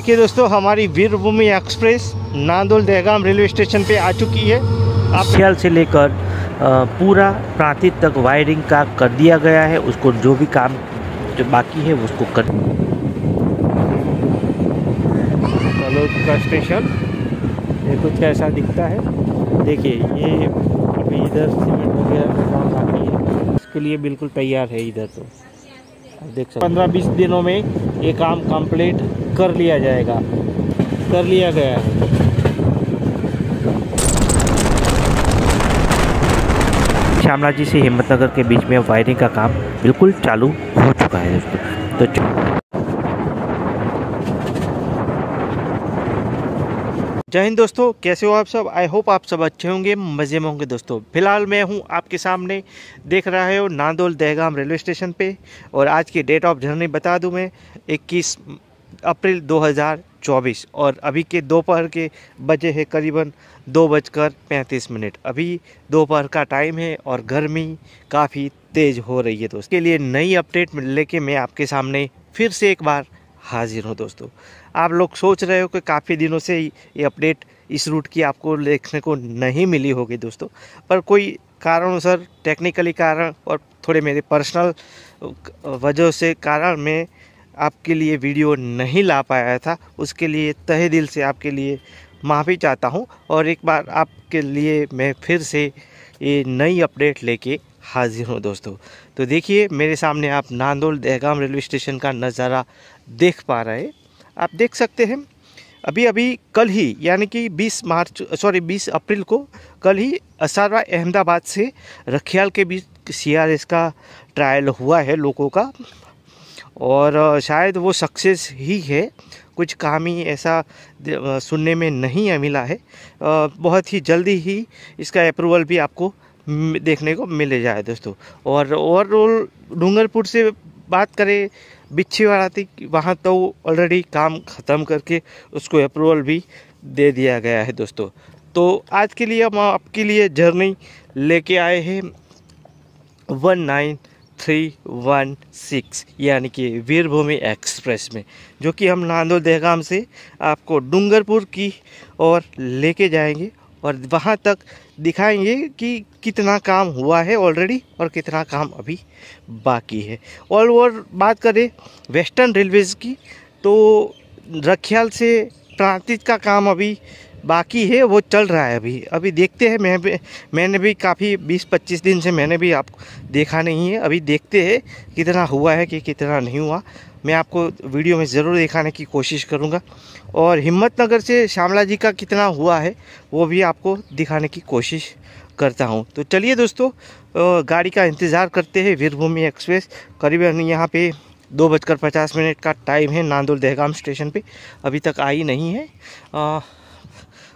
देखिए दोस्तों, हमारी वीरभूमि express Nandol Dehgam railway station पे आ चुकी है। रखियाल से लेकर पूरा प्रांति तक वायरिंग का कर दिया गया है। उसको जो भी काम जो बाकी है उसको कर तलोद का स्टेशन ये कुछ ऐसा दिखता है। देखिए ये अभी इधर सीमेंट वगैरह का काम बाकी है, उसके लिए बिल्कुल तैयार है। इधर तो देख सकते 15-20 दिनों में ये काम कंप्लीट कर लिया गया है। श्यामला जी से हिम्मतनगर के बीच में वायरिंग का काम बिल्कुल चालू हो चुका है दोस्तों। जय हिंद दोस्तों, कैसे हो आप सब? आई होप आप सब अच्छे होंगे, मज़े में होंगे दोस्तों। फिलहाल मैं हूं आपके सामने, देख रहा है नांदोल देहगाम रेलवे स्टेशन पे। और आज की डेट ऑफ जर्नी बता दूं मैं, 21 अप्रैल 2024। और अभी के दोपहर के बजे है करीबन 2:35। अभी दोपहर का टाइम है और गर्मी काफ़ी तेज़ हो रही है दोस्तों। के लिए नई अपडेट लेके मैं आपके सामने फिर से एक बार हाजिर हूँ दोस्तों। आप लोग सोच रहे हो कि काफ़ी दिनों से ये अपडेट इस रूट की आपको देखने को नहीं मिली होगी दोस्तों, पर कोई कारणवश, टेक्निकली कारण और थोड़े मेरे पर्सनल वजह से कारण मैं आपके लिए वीडियो नहीं ला पाया था। उसके लिए तहे दिल से आपके लिए माफ़ी चाहता हूं। और एक बार आपके लिए मैं फिर से ये नई अपडेट लेके हाजिर हूं दोस्तों। तो देखिए मेरे सामने आप नांदोल देहगाम रेलवे स्टेशन का नज़ारा देख पा रहे हैं। आप देख सकते हैं अभी कल ही यानी कि 20 अप्रैल को कल ही असारवा अहमदाबाद से रखियाल के बीच CRS का ट्रायल हुआ है लोगों का, और शायद वो सक्सेस ही है। कुछ काम ही ऐसा सुनने में नहीं मिला है। बहुत ही जल्दी ही इसका अप्रूवल भी आपको देखने को मिल जाए दोस्तों। और ओवरऑल डूंगरपुर से बात करें बिछीवाड़ा तक, वहाँ तो ऑलरेडी काम ख़त्म करके उसको अप्रूवल भी दे दिया गया है दोस्तों। तो आज के लिए हम आपके लिए जर्नी लेके आए हैं 19316 यानी कि वीरभूमि एक्सप्रेस में, जो कि हम नांदोल देहगाम से आपको डूंगरपुर की ओर लेके जाएंगे और वहाँ तक दिखाएंगे कि कितना काम हुआ है ऑलरेडी और कितना काम अभी बाकी है। ऑल ओवर बात करें वेस्टर्न रेलवेज़ की, तो रखियाल से प्रांति का काम अभी बाकी है, वो चल रहा है। अभी देखते हैं। मैंने भी काफ़ी 20-25 दिन से मैंने भी आपको देखा नहीं है। अभी देखते हैं कितना हुआ है कि कितना नहीं हुआ। मैं आपको वीडियो में ज़रूर दिखाने की कोशिश करूंगा। और हिम्मतनगर से श्यामला जी का कितना हुआ है वो भी आपको दिखाने की कोशिश करता हूं। तो चलिए दोस्तों, गाड़ी का इंतज़ार करते हैं। वीरभूमि एक्सप्रेस करीबन यहाँ पर 2:50 का टाइम है नांदोल देहगाम स्टेशन पर, अभी तक आई नहीं है।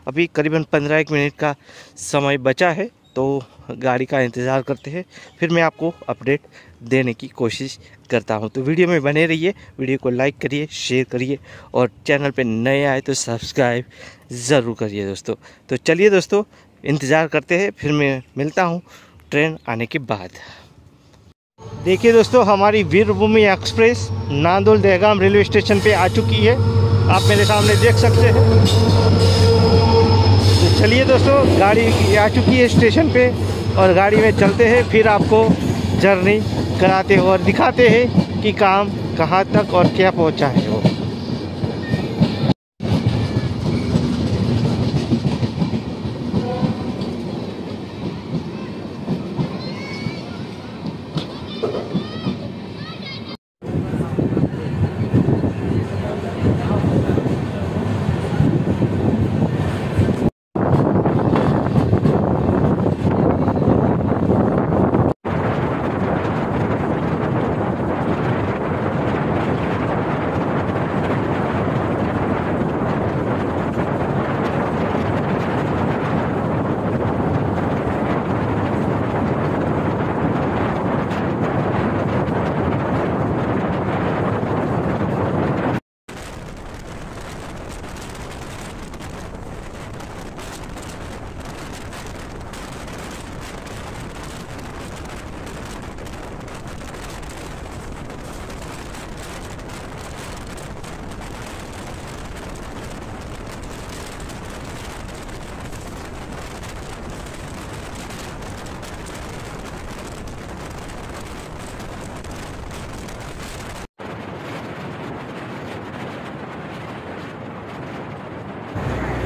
अभी करीबन 15 मिनट का समय बचा है, तो गाड़ी का इंतज़ार करते हैं। फिर मैं आपको अपडेट देने की कोशिश करता हूं। तो वीडियो में बने रहिए, वीडियो को लाइक करिए, शेयर करिए और चैनल पे नए आए तो सब्सक्राइब ज़रूर करिए दोस्तों। तो चलिए दोस्तों, इंतज़ार करते हैं, फिर मैं मिलता हूं ट्रेन आने के बाद। देखिए दोस्तों, हमारी वीरभूमि express Nandol Dehgam railway station पर आ चुकी है। आप मेरे सामने देख सकते हैं। चलिए दोस्तों, गाड़ी आ चुकी है स्टेशन पे और गाड़ी में चलते हैं, फिर आपको जर्नी कराते हैं और दिखाते हैं कि काम कहाँ तक और क्या पहुँचा है वो।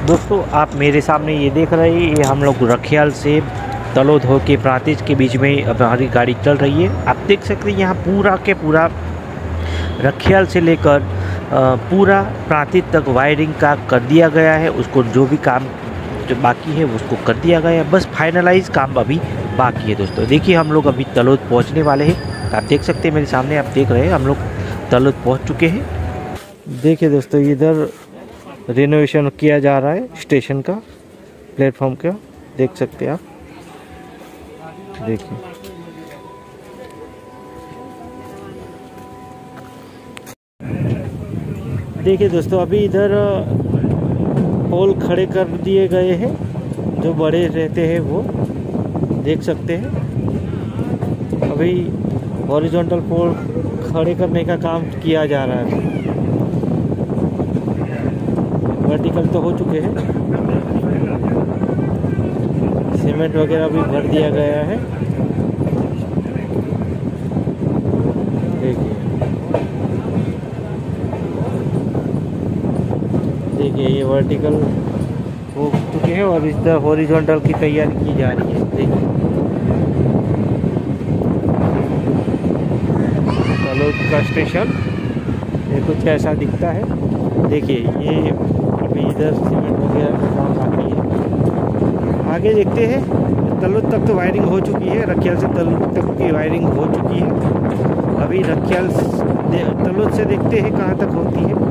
दोस्तों आप मेरे सामने ये देख रहे हैं, ये हम लोग रखियाल से तलोद होके प्रांति के बीच में हमारी गाड़ी चल रही है। आप देख सकते हैं यहाँ पूरा के पूरा रखियाल से लेकर पूरा प्रांति तक वायरिंग का कर दिया गया है। उसको जो भी काम जो बाकी है उसको कर दिया गया है, बस फाइनलाइज काम अभी बाकी है। दोस्तों देखिए हम लोग अभी तलोद पहुँचने वाले हैं। आप देख सकते हैं मेरे सामने, आप देख रहे हैं हम लोग तलोद पहुँच चुके हैं। देखिए दोस्तों इधर रिनोवेशन किया जा रहा है स्टेशन का, प्लेटफॉर्म का, देख सकते हैं आप। देखिए देखिए दोस्तों अभी इधर पोल खड़े कर दिए गए हैं, जो बड़े रहते हैं वो देख सकते हैं। अभी हॉरिजॉन्टल पोल खड़े करने का काम किया जा रहा है। वर्टिकल तो हो चुके हैं, सीमेंट वगैरह भी भर दिया गया है। देखिए ये वर्टिकल हो चुके हैं और इस तरह हॉरिजॉन्टल की तैयारी की जा रही है। देखिए तलोद का स्टेशन ये कुछ ऐसा दिखता है। देखिए ये अभी इधर सीमेंट वगैरह का काम बाकी है, आगे देखते हैं। तलोद तक तो वायरिंग हो चुकी है, रखियाल से तलोद तक की वायरिंग हो चुकी है। अभी रखियाल तलोद से देखते हैं कहाँ तक होती है।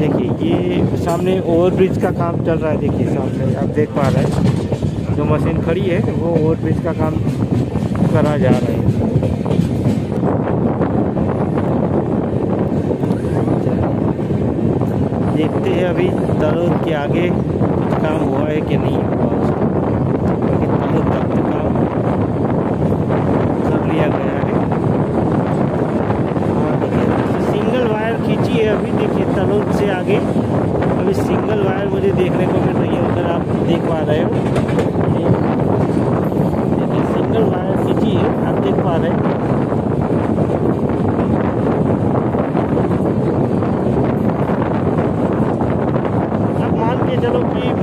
देखिए ये सामने ओवरब्रिज का काम चल रहा है। देखिए सामने आप देख पा रहे हैं जो मशीन खड़ी है वो ओवरब्रिज का काम करा जा रहा है। देखते हैं अभी तलोद के आगे काम हुआ है कि नहीं हुआ, लेकिन तलोद तक तो काम कर लिया गया है। हाँ देखिए सिंगल वायर खींची है अभी। देखिए तलोद से आगे अभी सिंगल वायर मुझे देखने को मिल रही है, उधर आप देख पा रहे हो। देखिए सिंगल वायर खींची है, आप देख पा रहे हैं।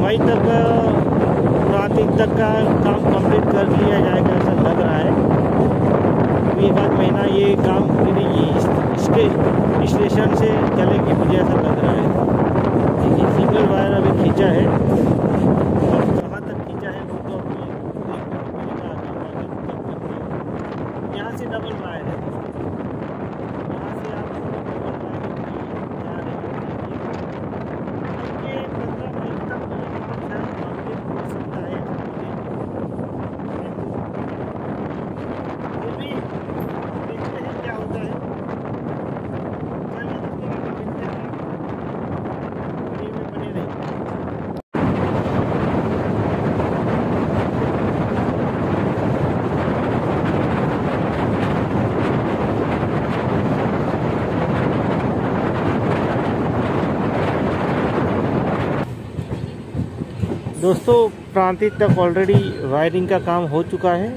मई तक प्रांति तक का काम कंप्लीट कर लिया जाएगा ऐसा लग रहा है। अभी एक आध महीना ये काम स्टेशन से चलेगी, मुझे ऐसा लग रहा है। देखिए सिंगल वायर अभी खींचा है और कहाँ तक खींचा है वो तो अपने यहाँ से डबल वायर है। दोस्तों प्रांति तक ऑलरेडी वायरिंग का काम हो चुका है,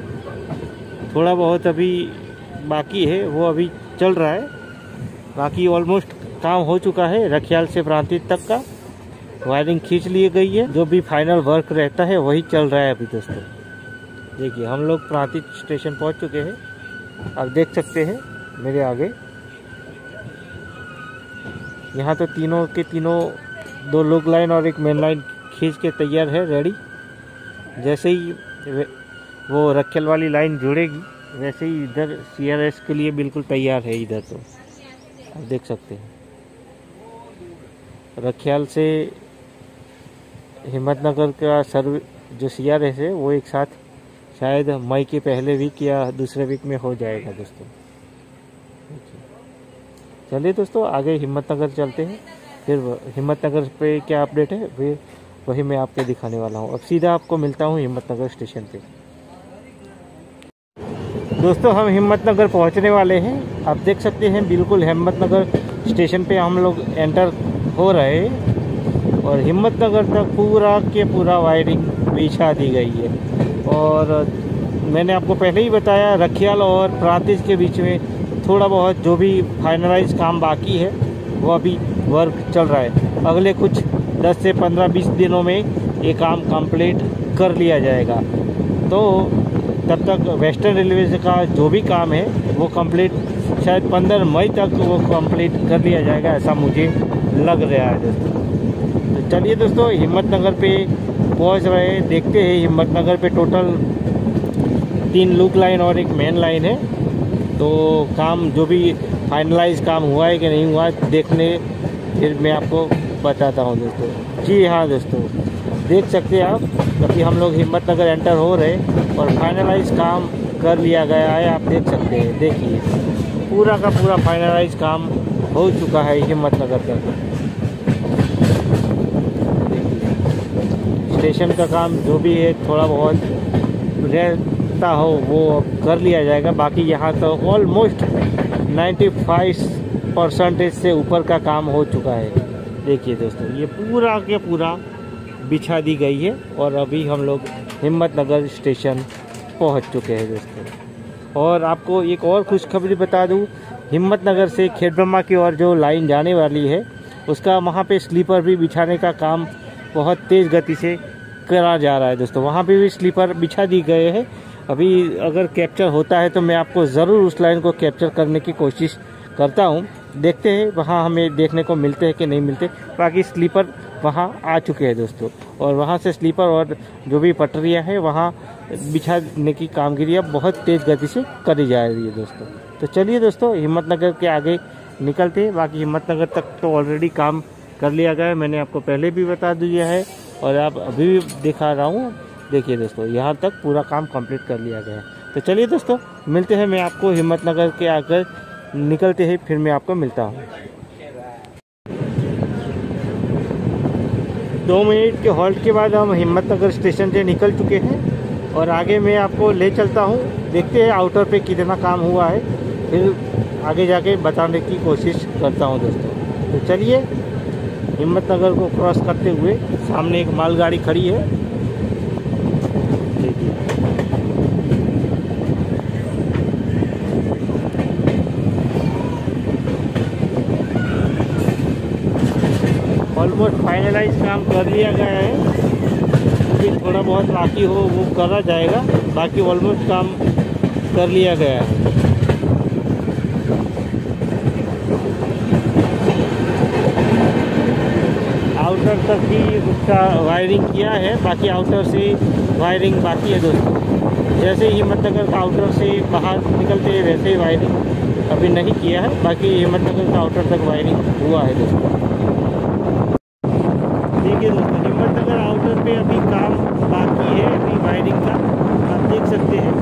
थोड़ा बहुत अभी बाकी है वो अभी चल रहा है। बाकी ऑलमोस्ट काम हो चुका है, रखियाल से प्रांति तक का वायरिंग खींच ली गई है। जो भी फाइनल वर्क रहता है वही चल रहा है अभी। दोस्तों देखिए हम लोग प्रांति स्टेशन पहुंच चुके हैं, आप देख सकते हैं मेरे आगे। यहाँ तो तीनों के तीनों दो लोग लाइन और एक मेन लाइन खींच के तैयार है, रेडी। जैसे ही वो रखियाल वाली लाइन जुड़ेगी वैसे ही इधर सीआरएस के लिए बिल्कुल तैयार है। इधर तो आप देख सकते हैं रखियाल से हिम्मतनगर का सर्वे जो सीआरएस है वो एक साथ शायद मई के पहले वीक या दूसरे वीक में हो जाएगा। दोस्तों चलिए दोस्तों आगे हिम्मतनगर चलते हैं, फिर हिम्मतनगर पे क्या अपडेट है फिर वही मैं आपको दिखाने वाला हूँ। अब सीधा आपको मिलता हूँ हिम्मतनगर स्टेशन पे। दोस्तों हम हिम्मतनगर पहुँचने वाले हैं, आप देख सकते हैं बिल्कुल हिम्मतनगर स्टेशन पे हम लोग एंटर हो रहे हैं और हिम्मतनगर तक पूरा के पूरा वायरिंग बिछा दी गई है। और मैंने आपको पहले ही बताया रखियाल और प्रांति के बीच में थोड़ा बहुत जो भी फाइनलाइज काम बाकी है वो अभी वर्क चल रहा है। अगले कुछ 10 से 15-20 दिनों में ये काम कंप्लीट कर लिया जाएगा। तो तब तक वेस्टर्न रेलवे का जो भी काम है वो कंप्लीट शायद 15 मई तक वो कंप्लीट कर लिया जाएगा, ऐसा मुझे लग रहा है दोस्तों। तो चलिए दोस्तों, हिम्मतनगर पे पहुंच रहे हैं, देखते हैं। हिम्मतनगर पे टोटल 3 लूप लाइन और एक मेन लाइन है, तो काम जो भी फाइनलाइज काम हुआ है कि नहीं हुआ देखने फिर मैं आपको बताता हूँ दोस्तों। जी हाँ दोस्तों, देख सकते हैं आप क्योंकि हम लोग हिम्मतनगर एंटर हो रहे और फाइनलाइज काम कर लिया गया है। आप देख सकते हैं, देखिए पूरा का पूरा फाइनलाइज काम हो चुका है हिम्मतनगर का। देखिए स्टेशन का काम जो भी है थोड़ा बहुत रहता हो वो कर लिया जाएगा, बाकी यहाँ तो ऑलमोस्ट 95% से ऊपर का काम हो चुका है। देखिए दोस्तों, ये पूरा के पूरा बिछा दी गई है और अभी हम लोग हिम्मतनगर स्टेशन पहुंच चुके हैं दोस्तों। और आपको एक और खुशखबरी बता दूं, हिम्मतनगर से खेड ब्रह्मा की ओर जो लाइन जाने वाली है उसका वहां पे स्लीपर भी बिछाने का काम बहुत तेज़ गति से करा जा रहा है दोस्तों। वहां पे भी स्लीपर बिछा दी गए हैं। अभी अगर कैप्चर होता है तो मैं आपको ज़रूर उस लाइन को कैप्चर करने की कोशिश करता हूँ, देखते हैं वहाँ हमें देखने को मिलते हैं कि नहीं मिलते। बाकी स्लीपर वहाँ आ चुके हैं दोस्तों और वहाँ से स्लीपर और जो भी पटरियाँ हैं वहाँ बिछाने की कामगिरी अब बहुत तेज़ गति से करी जा रही है दोस्तों। तो चलिए दोस्तों, हिम्मतनगर के आगे निकलते हैं। बाकी हिम्मतनगर तक तो ऑलरेडी काम कर लिया गया है, मैंने आपको पहले भी बता दिया है और आप अभी भी दिखा रहा हूँ। देखिए दोस्तों, यहाँ तक पूरा काम कम्प्लीट कर लिया गया है। तो चलिए दोस्तों, मिलते हैं, मैं आपको हिम्मतनगर के आगे निकलते ही फिर मैं आपको मिलता हूँ। 2 मिनट के हॉल्ट के बाद हम हिम्मतनगर स्टेशन से निकल चुके हैं और आगे मैं आपको ले चलता हूँ, देखते हैं आउटर पे कितना काम हुआ है, फिर आगे जाके बताने की कोशिश करता हूँ दोस्तों। तो चलिए, हिम्मतनगर को क्रॉस करते हुए सामने एक मालगाड़ी खड़ी है, ऑलमोस्ट फाइनलाइज काम कर लिया गया है, क्योंकि थोड़ा बहुत बाकी हो वो करा जाएगा, बाकी ऑलमोस्ट काम कर लिया गया है। आउटर तक भी उसका वायरिंग किया है, बाकी आउटर से वायरिंग बाकी है दोस्तों। जैसे हिम्मतनगर का आउटर से बाहर निकलते हैं वैसे ही वायरिंग अभी नहीं किया है, बाकी हिम्मतनगर का आउटर तक वायरिंग हुआ है दोस्तों। देखिए दोस्तों, हिम्मतनगर आउटर पे अभी काम बाकी है, अभी वायरिंग का आप देख सकते हैं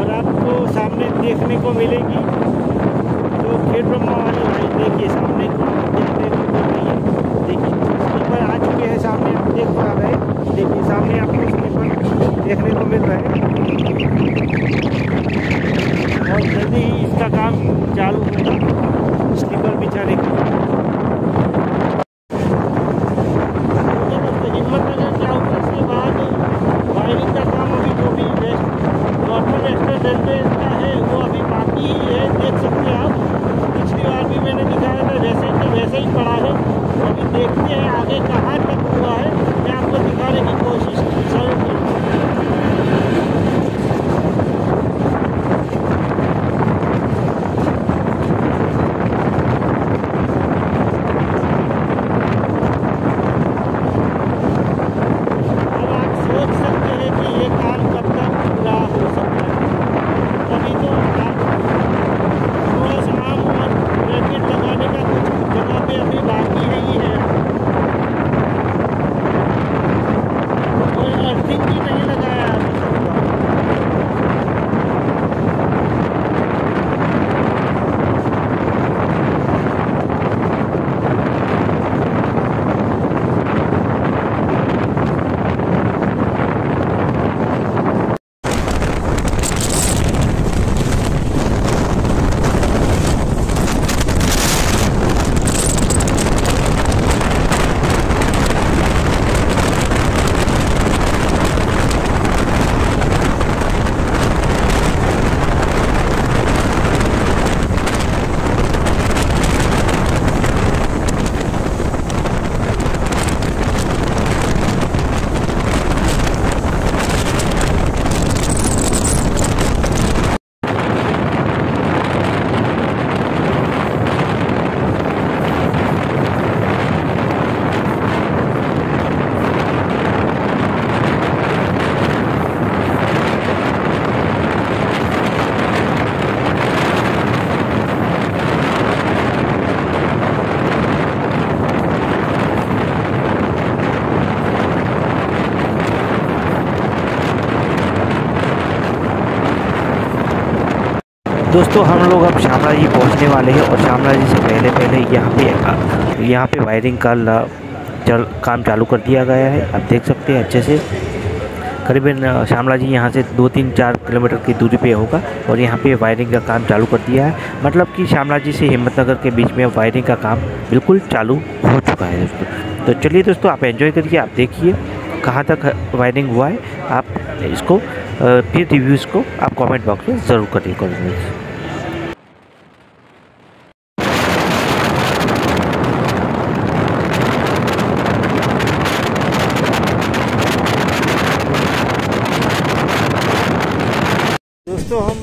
और आपको सामने देखने को मिलेगी तो खेड ब्रह्मा वाली लाइन। देखिए सामने देखने को मिल रही है, देखिए स्लीपर आ चुके हैं सामने, आप देख पा रहे हैं। देखिए सामने आपको स्लीपर देखने को मिल रहा है और जल्दी ही इसका काम चालू होगा स्लीपर बिछाने का। दोस्तों हम लोग अब श्यामला जी पहुँचने वाले हैं और श्यामला जी से पहले यहाँ पे वायरिंग का काम चालू कर दिया गया है। आप देख सकते हैं अच्छे से। करीबन श्यामला जी यहाँ से 2-3-4 किलोमीटर की दूरी पे होगा और यहाँ पे वायरिंग का काम चालू कर दिया है। मतलब कि श्यामला जी से हिम्मतनगर के बीच में वायरिंग का काम बिल्कुल चालू हो चुका है दोस्तों। तो चलिए दोस्तों आप एंजॉय करिए, आप देखिए कहाँ तक वायरिंग हुआ है। आप इसको फिर रिव्यूज़ को आप कॉमेंट बॉक्स में ज़रूर करिए। दोस्तों हम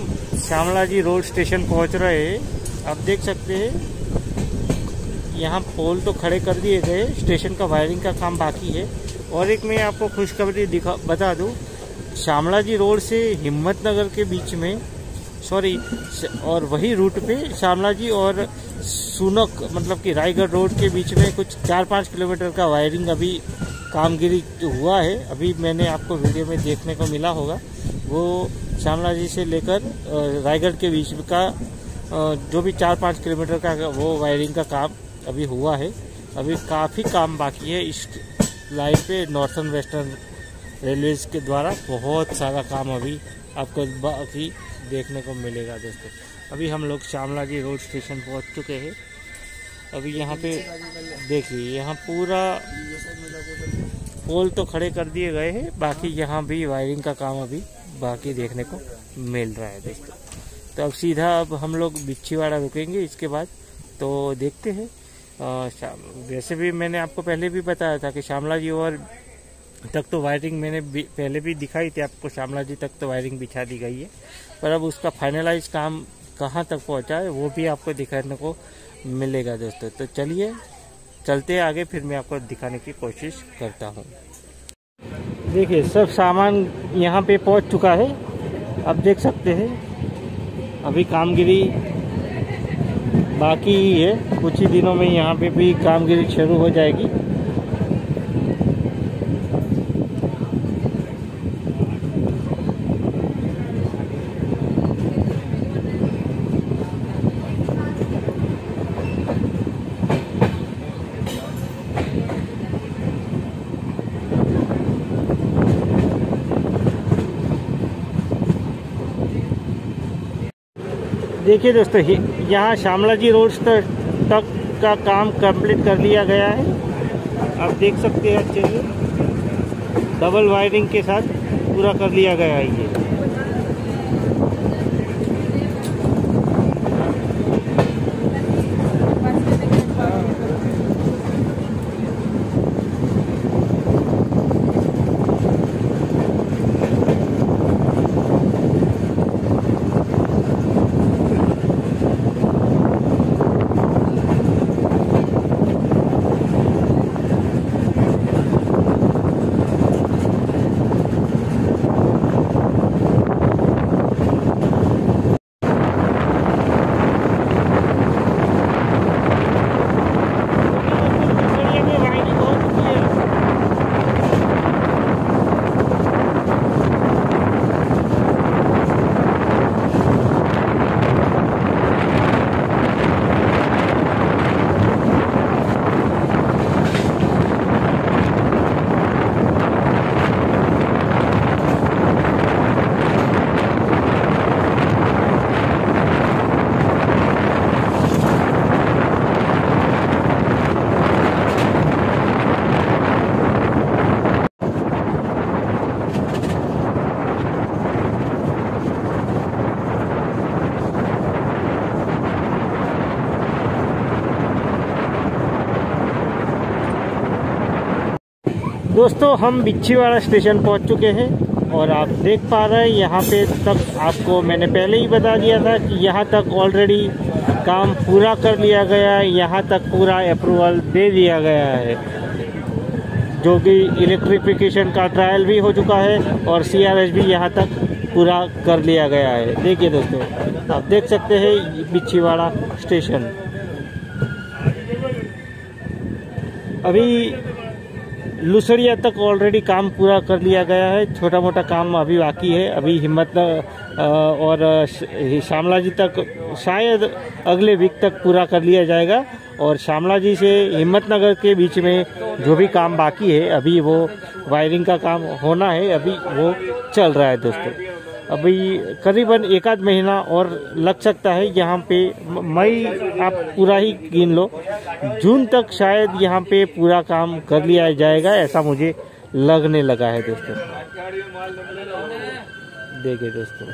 श्यामला जी रोड स्टेशन पहुंच रहे हैं। आप देख सकते हैं यहाँ पोल तो खड़े कर दिए गए, स्टेशन का वायरिंग का काम बाकी है। और एक मैं आपको खुशखबरी बता दूँ, श्यामला जी रोड से हिम्मतनगर के बीच में और वही रूट पे श्यामला जी और सुनक मतलब कि रायगढ़ रोड के बीच में कुछ 4-5 किलोमीटर का वायरिंग अभी कामगिरी हुआ है। अभी मैंने आपको वीडियो में देखने को मिला होगा। वो श्यामला जी से लेकर रायगढ़ के बीच का जो भी 4-5 किलोमीटर का वो वायरिंग का काम अभी हुआ है। अभी काफ़ी काम बाकी है इस लाइन पे। नॉर्थन वेस्टर्न रेलवेज के द्वारा बहुत सारा काम अभी आपको बाकी देखने को मिलेगा दोस्तों। अभी हम लोग श्यामला जी रोड स्टेशन पहुंच चुके हैं। अभी यहाँ पे देखिए, यहाँ पूरा पोल तो खड़े कर दिए गए हैं, बाकी यहाँ भी वायरिंग का काम अभी बाकी देखने को मिल रहा है दोस्तों। तो अब सीधा अब हम लोग बिछीवाड़ा रुकेंगे इसके बाद। तो देखते हैं, वैसे भी मैंने आपको पहले भी बताया था कि श्यामला जी और तक तो वायरिंग मैंने पहले भी दिखाई थी आपको। श्यामला जी तक तो वायरिंग बिछा दी गई है, पर अब उसका फाइनलाइज काम कहाँ तक पहुँचा है वो भी आपको दिखाने को मिलेगा दोस्तों। तो चलिए चलते आगे, फिर मैं आपको दिखाने की कोशिश करता हूँ। देखिए सब सामान यहाँ पे पहुँच चुका है। आप देख सकते हैं अभी कामगिरी बाकी ही है। कुछ ही दिनों में यहाँ पे भी कामगिरी शुरू हो जाएगी। देखिए दोस्तों यहाँ श्यामला जी रोड तक का काम कंप्लीट कर लिया गया है। आप देख सकते हैं अच्छे से डबल वायरिंग के साथ पूरा कर लिया गया है। ये दोस्तों हम बिछीवाड़ा स्टेशन पहुंच चुके हैं और आप देख पा रहे हैं यहाँ पे तक आपको मैंने पहले ही बता दिया था कि यहाँ तक ऑलरेडी काम पूरा कर लिया गया है। यहाँ तक पूरा अप्रूवल दे दिया गया है, जो कि इलेक्ट्रिफिकेशन का ट्रायल भी हो चुका है और सीआरएस भी यहाँ तक पूरा कर लिया गया है। देखिए दोस्तों आप देख सकते हैं बिछीवाड़ा स्टेशन। अभी लुसरिया तक ऑलरेडी काम पूरा कर लिया गया है, छोटा मोटा काम अभी बाकी है। अभी हिम्मतनगर और श्यामला जी तक शायद अगले वीक तक पूरा कर लिया जाएगा और श्यामला जी से हिम्मतनगर के बीच में जो भी काम बाकी है अभी वो वायरिंग का काम होना है, अभी वो चल रहा है दोस्तों। अभी करीबन एक आध महीना और लग सकता है, यहाँ पे मई आप पूरा ही गिन लो, जून तक शायद यहाँ पे पूरा काम कर लिया जाएगा, ऐसा मुझे लगने लगा है दोस्तों। देखिए दोस्तों,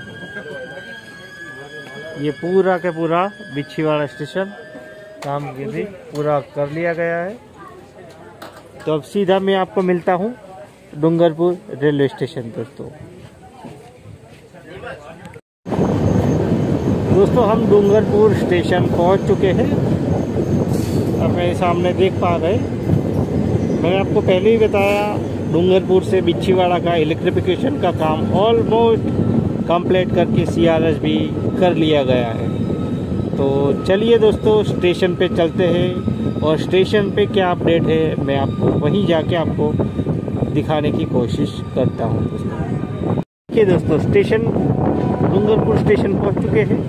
ये पूरा के पूरा बिछीवाड़ा स्टेशन काम भी पूरा कर लिया गया है। तो अब सीधा मैं आपको मिलता हूँ डूंगरपुर रेलवे स्टेशन। दोस्तों हम डूंगरपुर स्टेशन पहुंच चुके हैं, अब मेरे सामने देख पा रहे। मैंने आपको पहले ही बताया डूंगरपुर से बिछीवाड़ा का इलेक्ट्रिफिकेशन का काम ऑलमोस्ट कंप्लीट करके सीआरएस भी कर लिया गया है। तो चलिए दोस्तों स्टेशन पे चलते हैं और स्टेशन पे क्या अपडेट है मैं आपको वहीं जाके आपको दिखाने की कोशिश करता हूँ दोस्तों। देखिए दोस्तों स्टेशन डूंगरपुर स्टेशन पहुंच चुके हैं।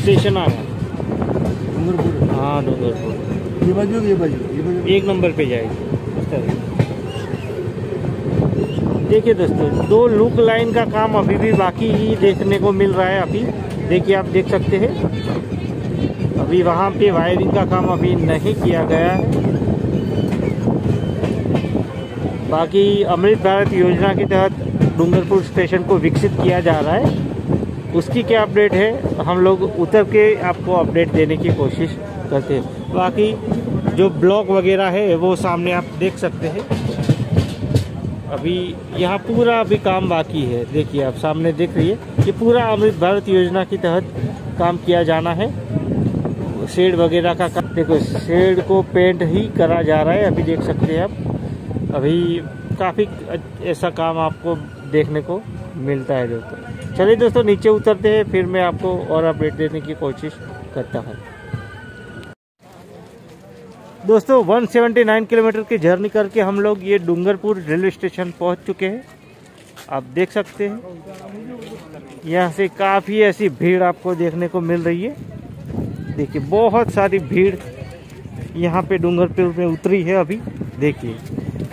स्टेशन आ रहा डूंगरपुर, हाँ डूंगरपुर ये बाजू एक नंबर पे जाएगी। देखिए दोस्तों दो लूप लाइन का काम अभी भी बाकी ही देखने को मिल रहा है। अभी देखिए आप देख सकते हैं अभी वहाँ पे वायरिंग का काम अभी नहीं किया गया है। बाकी अमृत भारत योजना के तहत डूंगरपुर स्टेशन को विकसित किया जा रहा है, उसकी क्या अपडेट है हम लोग उतर के आपको अपडेट देने की कोशिश करते हैं। बाकी जो ब्लॉक वगैरह है वो सामने आप देख सकते हैं, अभी यहाँ पूरा अभी काम बाकी है। देखिए आप सामने देख रही है ये पूरा अमृत भारत योजना के तहत काम किया जाना है। शेड वगैरह का काम देखो, शेड को पेंट ही करा जा रहा है अभी देख सकते हैं आप। अभी काफ़ी ऐसा काम आपको देखने को मिलता है दोस्तों। चलिए दोस्तों नीचे उतरते हैं, फिर मैं आपको और अपडेट देने की कोशिश करता हूँ। दोस्तों 179 किलोमीटर की जर्नी करके हम लोग ये डूंगरपुर रेलवे स्टेशन पहुँच चुके हैं। आप देख सकते हैं यहाँ से काफ़ी ऐसी भीड़ आपको देखने को मिल रही है। देखिए बहुत सारी भीड़ यहाँ पे डूंगरपुर में उतरी है। अभी देखिए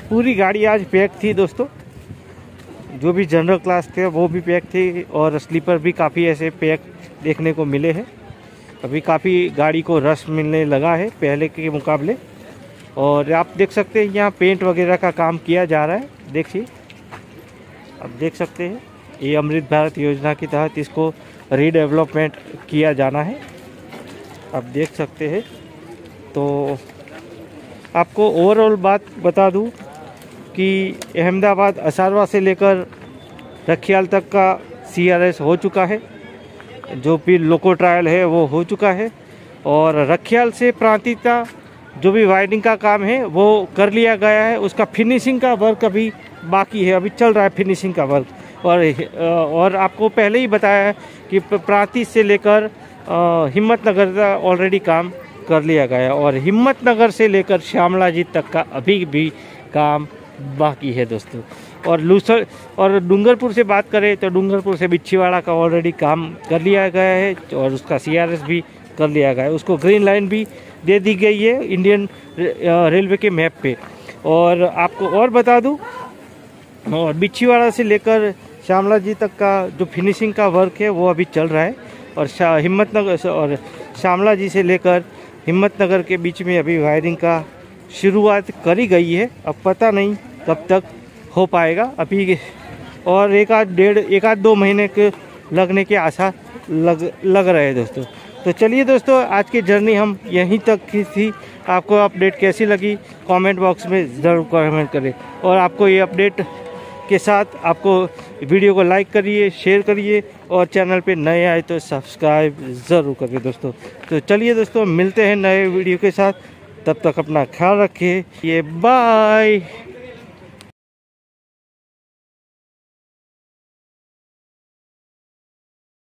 पूरी गाड़ी आज पैक थी दोस्तों, जो भी जनरल क्लास थे वो भी पैक थी और स्लीपर भी काफ़ी ऐसे पैक देखने को मिले हैं। अभी काफ़ी गाड़ी को रश मिलने लगा है पहले के मुकाबले। और आप देख सकते हैं यहाँ पेंट वगैरह का काम किया जा रहा है। देखिए आप देख सकते हैं ये अमृत भारत योजना के तहत इसको रीडेवलपमेंट किया जाना है, आप देख सकते हैं। तो आपको ओवरऑल बात बता दूँ कि अहमदाबाद असारवा से लेकर रखियाल तक का सीआरएस हो चुका है, जो भी लोको ट्रायल है वो हो चुका है और रखियाल से प्रांति का जो भी वायरिंग का काम है वो कर लिया गया है। उसका फिनिशिंग का वर्क अभी बाकी है, अभी चल रहा है फिनिशिंग का वर्क। और आपको पहले ही बताया है कि प्रांति से लेकर हिम्मतनगर का ऑलरेडी काम कर लिया गया और हिम्मतनगर से लेकर श्यामला जी तक का अभी भी काम बाकी है दोस्तों। और डूंगरपुर से बात करें तो डूंगरपुर से बिछीवाड़ा का ऑलरेडी काम कर लिया गया है और उसका सीआरएस भी कर लिया गया है, उसको ग्रीन लाइन भी दे दी गई है इंडियन रेलवे के मैप पे। और आपको और बता दूं और बिछीवाड़ा से लेकर श्यामला जी तक का जो फिनिशिंग का वर्क है वो अभी चल रहा है और हिम्मतनगर और श्यामला जी से लेकर हिम्मतनगर के बीच में अभी वायरिंग का शुरुआत करी गई है। अब पता नहीं कब तक हो पाएगा, अभी और एक आध दो महीने के लगने के आसार लग रहे हैं दोस्तों। तो चलिए दोस्तों आज की जर्नी हम यहीं तक की थी। आपको अपडेट कैसी लगी कमेंट बॉक्स में ज़रूर कमेंट करें और आपको ये अपडेट के साथ आपको वीडियो को लाइक करिए, शेयर करिए और चैनल पे नए आए तो सब्सक्राइब ज़रूर करिए दोस्तों। तो चलिए दोस्तों मिलते हैं नए वीडियो के साथ, तब तक अपना ख्याल रखिए, ये बाय।